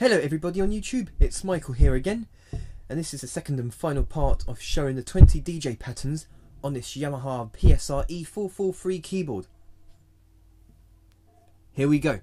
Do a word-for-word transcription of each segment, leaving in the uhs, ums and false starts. Hello everybody on YouTube, it's Michael here again, and this is the second and final part of showing the twenty D J patterns on this Yamaha P S R E four forty-three keyboard. Here we go.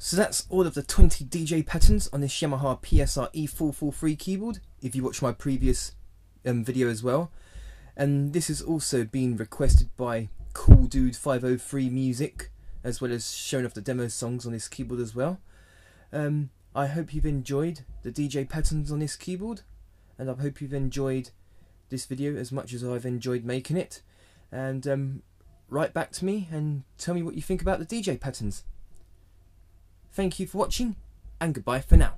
So that's all of the twenty D J patterns on this Yamaha P S R E four forty-three keyboard, if you watch my previous um, video as well. And this has also been requested by Cool Dude five oh three Music, as well as showing off the demo songs on this keyboard as well. Um, I hope you've enjoyed the D J patterns on this keyboard, and I hope you've enjoyed this video as much as I've enjoyed making it. And um, write back to me and tell me what you think about the D J patterns. Thank you for watching, and goodbye for now.